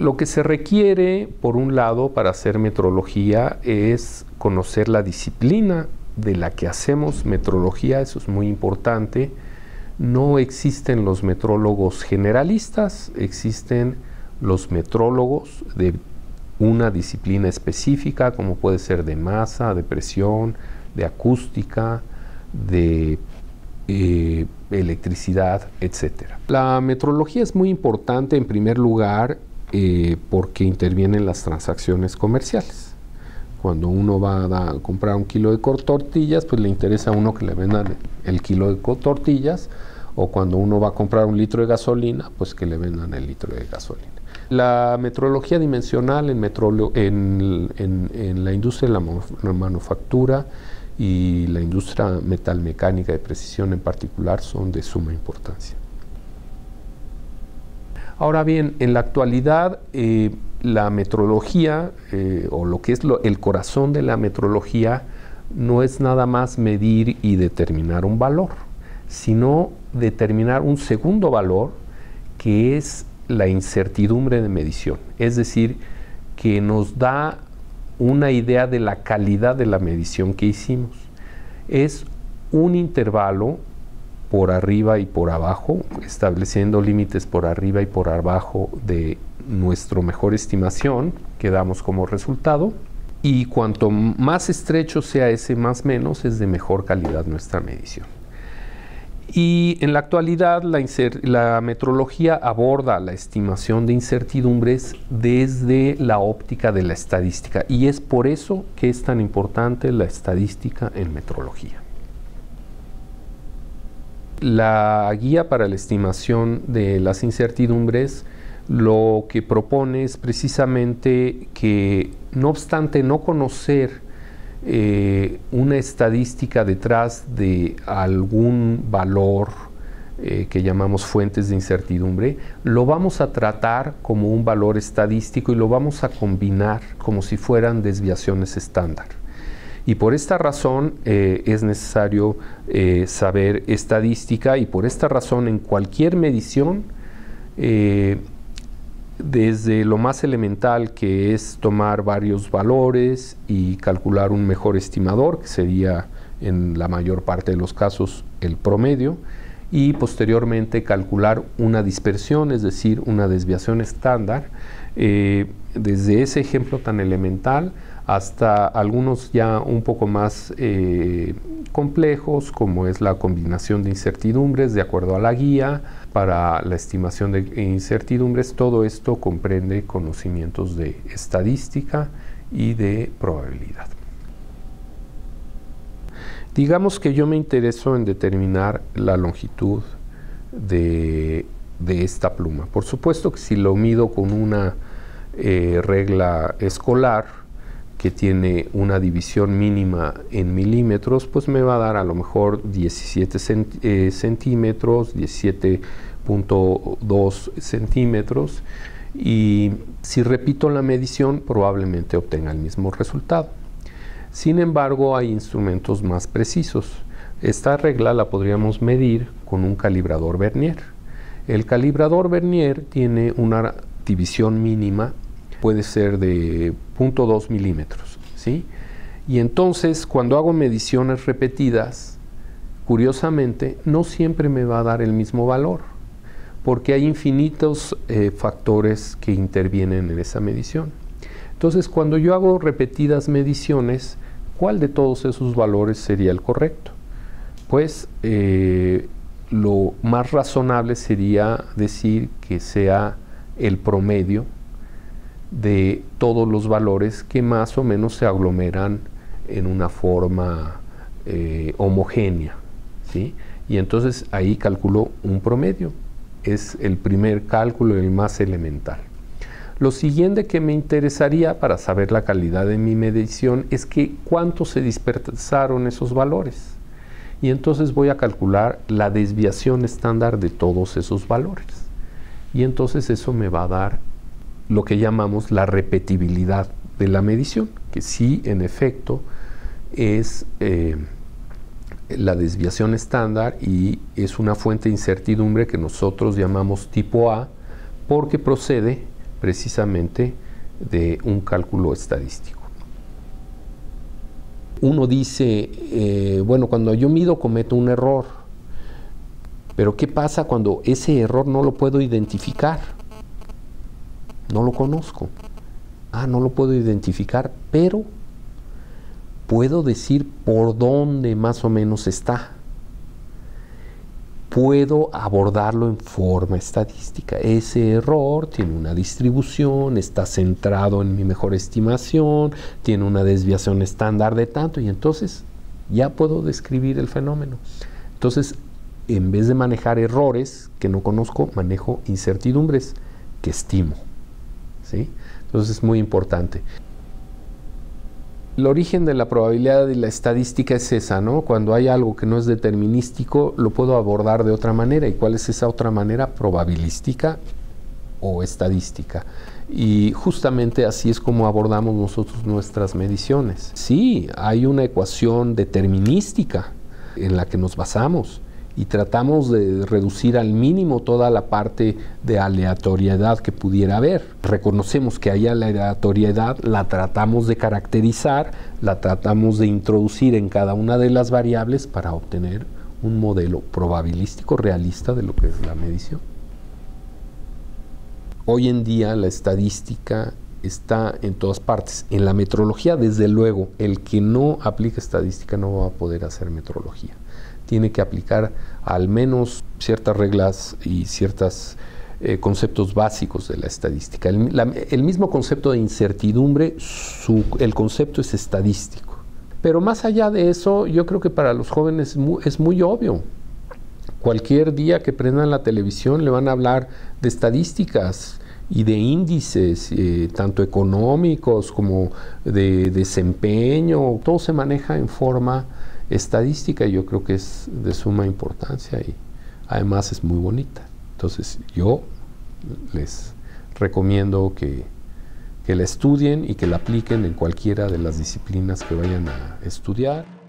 Lo que se requiere, por un lado, para hacer metrología es conocer la disciplina de la que hacemos metrología, eso es muy importante. No existen los metrólogos generalistas, existen los metrólogos de una disciplina específica, como puede ser de masa, de presión, de acústica, de electricidad, etc. La metrología es muy importante, en primer lugar, porque intervienen las transacciones comerciales. Cuando uno va a comprar un kilo de tortillas, pues le interesa a uno que le vendan el kilo de tortillas, o cuando uno va a comprar un litro de gasolina, pues que le vendan el litro de gasolina. La metrología dimensional en la industria de la manufactura y la industria metalmecánica de precisión en particular son de suma importancia. Ahora bien, en la actualidad, la metrología, o lo que es el corazón de la metrología, no es nada más medir y determinar un valor, sino determinar un segundo valor, que es la incertidumbre de medición. Es decir, que nos da una idea de la calidad de la medición que hicimos. Es un intervalo por arriba y por abajo, estableciendo límites por arriba y por abajo de nuestra mejor estimación que damos como resultado, y cuanto más estrecho sea ese más menos, es de mejor calidad nuestra medición. Y en la actualidad la metrología aborda la estimación de incertidumbres desde la óptica de la estadística, y es por eso que es tan importante la estadística en metrología. La guía para la estimación de las incertidumbres lo que propone es precisamente que, no obstante no conocer una estadística detrás de algún valor que llamamos fuentes de incertidumbre, lo vamos a tratar como un valor estadístico y lo vamos a combinar como si fueran desviaciones estándar. Y por esta razón es necesario saber estadística, y por esta razón en cualquier medición, desde lo más elemental, que es tomar varios valores y calcular un mejor estimador, que sería en la mayor parte de los casos el promedio, y posteriormente calcular una dispersión, es decir, una desviación estándar, desde ese ejemplo tan elemental hasta algunos ya un poco más complejos, como es la combinación de incertidumbres de acuerdo a la guía para la estimación de incertidumbres. Todo esto comprende conocimientos de estadística y de probabilidad. Digamos que yo me intereso en determinar la longitud de esta pluma. Por supuesto que si lo mido con una regla escolar, que tiene una división mínima en milímetros, pues me va a dar a lo mejor 17 centímetros, 17.2 centímetros, y si repito la medición probablemente obtenga el mismo resultado. Sin embargo, hay instrumentos más precisos. Esta regla la podríamos medir con un calibrador Vernier. El calibrador Vernier tiene una división mínima, puede ser de 0.2 milímetros, ¿sí? Y entonces, cuando hago mediciones repetidas, curiosamente, no siempre me va a dar el mismo valor, porque hay infinitos factores que intervienen en esa medición. Entonces, cuando yo hago repetidas mediciones, ¿cuál de todos esos valores sería el correcto? Pues lo más razonable sería decir que sea el promedio de todos los valores que más o menos se aglomeran en una forma homogénea, ¿sí? Y entonces ahí calculo un promedio. Es el primer cálculo, el más elemental. Lo siguiente que me interesaría para saber la calidad de mi medición es que cuánto se dispersaron esos valores. Y entonces voy a calcular la desviación estándar de todos esos valores. Y entonces eso me va a dar lo que llamamos la repetibilidad de la medición, que sí, en efecto, es la desviación estándar, y es una fuente de incertidumbre que nosotros llamamos tipo A, porque procede precisamente de un cálculo estadístico. Uno dice, bueno, cuando yo mido cometo un error, pero ¿qué pasa cuando ese error no lo puedo identificar? No lo conozco. Ah, no lo puedo identificar, pero puedo decir por dónde más o menos está. Puedo abordarlo en forma estadística. Ese error tiene una distribución, está centrado en mi mejor estimación, tiene una desviación estándar de tanto, y entonces ya puedo describir el fenómeno. Entonces, en vez de manejar errores que no conozco, manejo incertidumbres que estimo, ¿sí? Entonces es muy importante. El origen de la probabilidad y la estadística es esa, ¿no? Cuando hay algo que no es determinístico, lo puedo abordar de otra manera. ¿Y cuál es esa otra manera? Probabilística o estadística. Y justamente así es como abordamos nosotros nuestras mediciones. Sí, hay una ecuación determinística en la que nos basamos y tratamos de reducir al mínimo toda la parte de aleatoriedad que pudiera haber. Reconocemos que hay aleatoriedad, la tratamos de caracterizar, la tratamos de introducir en cada una de las variables para obtener un modelo probabilístico realista de lo que es la medición. Hoy en día la estadística está en todas partes. En la metrología, desde luego, el que no aplica estadística no va a poder hacer metrología. Tiene que aplicar al menos ciertas reglas y ciertos conceptos básicos de la estadística. El mismo concepto de incertidumbre, el concepto es estadístico. Pero más allá de eso, yo creo que para los jóvenes es muy obvio. Cualquier día que prendan la televisión le van a hablar de estadísticas y de índices, tanto económicos como de desempeño. Todo se maneja en forma estadística, yo creo que es de suma importancia y además es muy bonita. Entonces yo les recomiendo que la estudien y que la apliquen en cualquiera de las disciplinas que vayan a estudiar.